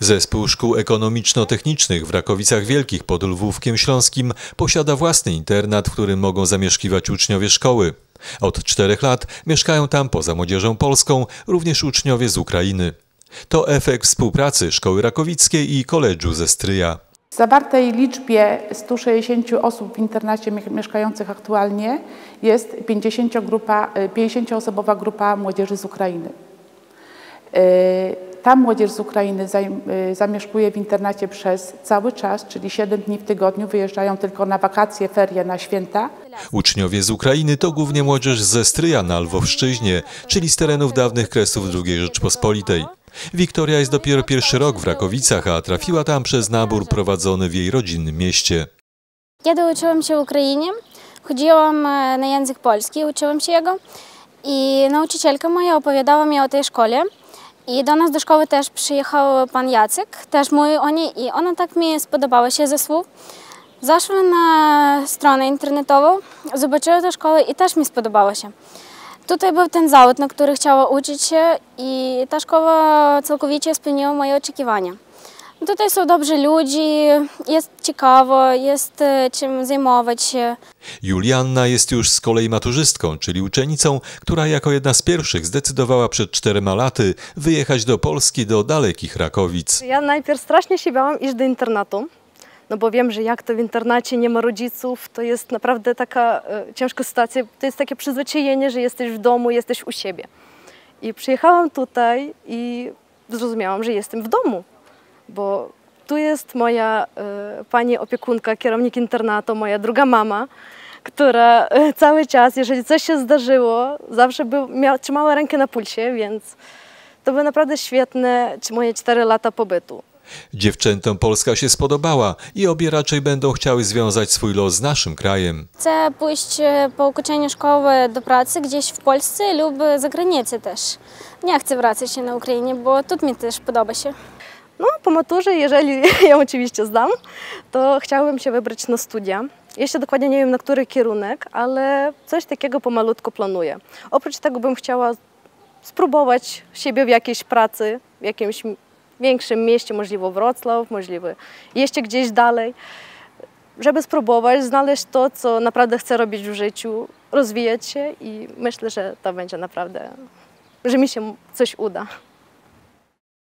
Zespół Szkół Ekonomiczno-Technicznych w Rakowicach Wielkich pod Lwówkiem Śląskim posiada własny internat, w którym mogą zamieszkiwać uczniowie szkoły. Od 4 lat mieszkają tam poza młodzieżą polską również uczniowie z Ukrainy. To efekt współpracy Szkoły Rakowickiej i koledżu ze Stryja. W zawartej liczbie 160 osób w internacie mieszkających aktualnie jest 50-osobowa grupa młodzieży z Ukrainy. Ta młodzież z Ukrainy zamieszkuje w internacie przez cały czas, czyli 7 dni w tygodniu, wyjeżdżają tylko na wakacje, ferie, na święta. Uczniowie z Ukrainy to głównie młodzież ze Stryja na Lwowszczyźnie, czyli z terenów dawnych kresów II Rzeczpospolitej. Wiktoria jest dopiero pierwszy rok w Rakowicach, a trafiła tam przez nabór prowadzony w jej rodzinnym mieście. Kiedy uczyłam się w Ukrainie, chodziłam na język polski, uczyłam się jego i nauczycielka moja opowiadała mi o tej szkole. I do nas do szkoły też przyjechał pan Jacek, też mój o niej i ona tak mi spodobała się ze słów. Zaszła na stronę internetową, zobaczyła tę szkołę i też mi spodobała się. Tutaj był ten zawód, na który chciała uczyć się i ta szkoła całkowicie spełniła moje oczekiwania. Tutaj są dobrzy ludzie, jest ciekawo, jest czym zajmować się. Julianna jest już z kolei maturzystką, czyli uczennicą, która jako jedna z pierwszych zdecydowała przed 4 laty wyjechać do Polski, do dalekich Rakowic. Ja najpierw strasznie się bałam iść do internatu, no bo wiem, że jak to w internacie nie ma rodziców, to jest naprawdę taka ciężka sytuacja. To jest takie przyzwyczajenie, że jesteś w domu, jesteś u siebie. I przyjechałam tutaj i zrozumiałam, że jestem w domu. Bo tu jest moja pani opiekunka, kierownik internatu, moja druga mama, która cały czas, jeżeli coś się zdarzyło, zawsze trzymała rękę na pulsie, więc to były naprawdę świetne moje 4 lata pobytu. Dziewczętom Polska się spodobała i obie raczej będą chciały związać swój los z naszym krajem. Chcę pójść po ukończeniu szkoły do pracy gdzieś w Polsce lub za granicę też. Nie chcę wracać się na Ukrainie, bo tu mi też podoba się. No, po maturze, jeżeli ją oczywiście zdam, to chciałabym się wybrać na studia. Jeszcze dokładnie nie wiem, na który kierunek, ale coś takiego pomalutko planuję. Oprócz tego bym chciała spróbować siebie w jakiejś pracy, w jakimś większym mieście, możliwe Wrocław, możliwe jeszcze gdzieś dalej, żeby spróbować znaleźć to, co naprawdę chcę robić w życiu, rozwijać się i myślę, że to będzie naprawdę, że mi się coś uda.